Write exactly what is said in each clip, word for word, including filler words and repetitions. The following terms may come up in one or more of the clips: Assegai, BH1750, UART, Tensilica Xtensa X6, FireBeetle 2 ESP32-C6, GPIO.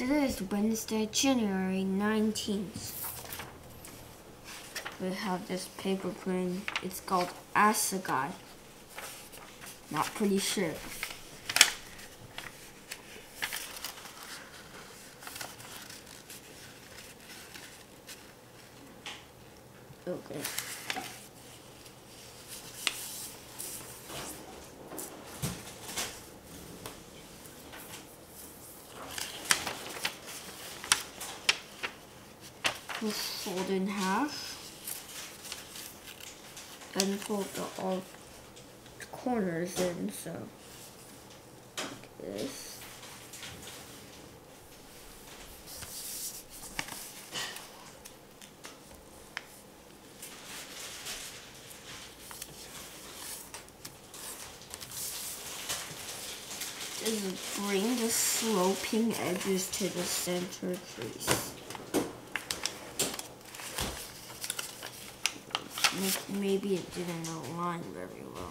Today is Wednesday, January nineteenth. We have this paper plane. It's called Assegai. Not pretty sure. Okay. Let's fold in half and fold the all corners in, so like this. Just bring the sloping edges to the center crease. Maybe it didn't align very well.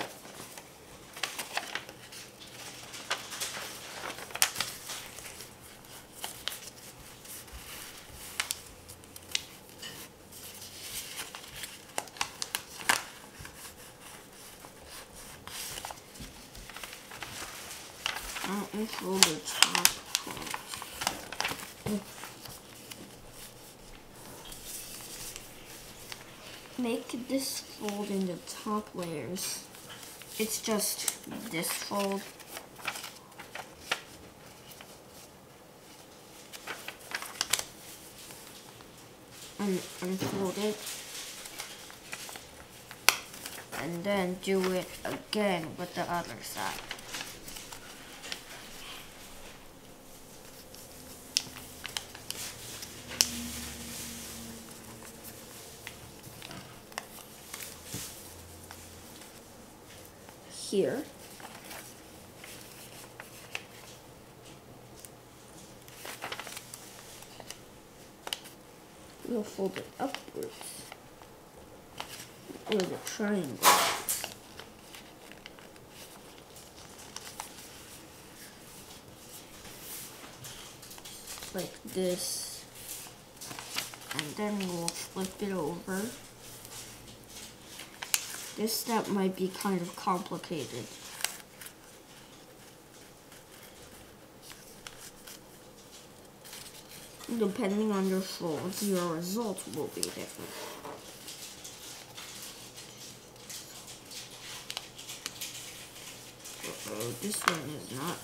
Uh. Let me fold the top part. Make this fold in the top layers. It's just this fold. And unfold it. And then do it again with the other side. Here. We'll fold it upwards with a triangle. Like this. And then we'll flip it over. This step might be kind of complicated. Depending on your folds, your result will be different. Uh-oh, this one is not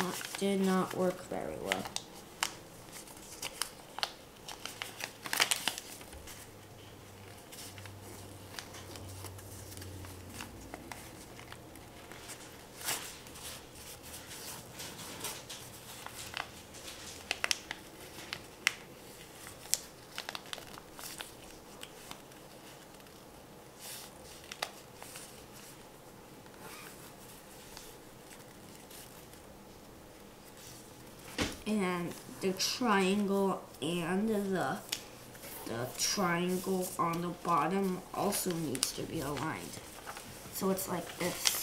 good. Not, did not work very well. And the triangle and the, the triangle on the bottom also needs to be aligned. So it's like this.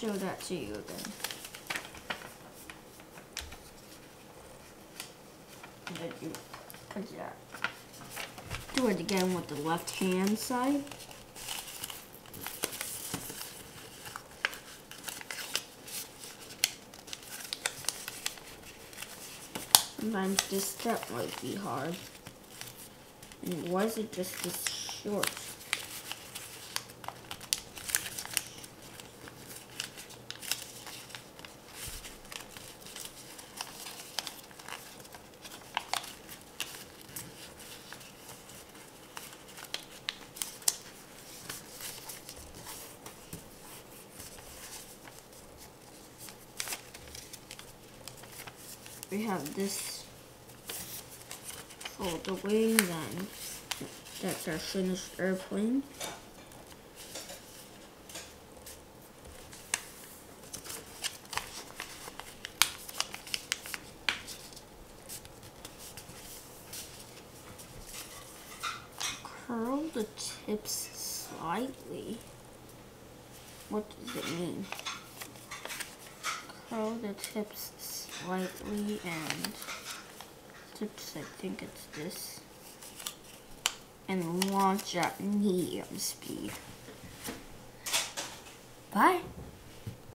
Show that to you again. And then you put that. Do it again with the left hand side. Sometimes this step might be hard. And why is it just this short? we have this for the wings, and that's our finished airplane. Curl the tips slightly. What does it mean? Curl the tips slightly and tips, I think it's this, and launch at medium speed. Bye.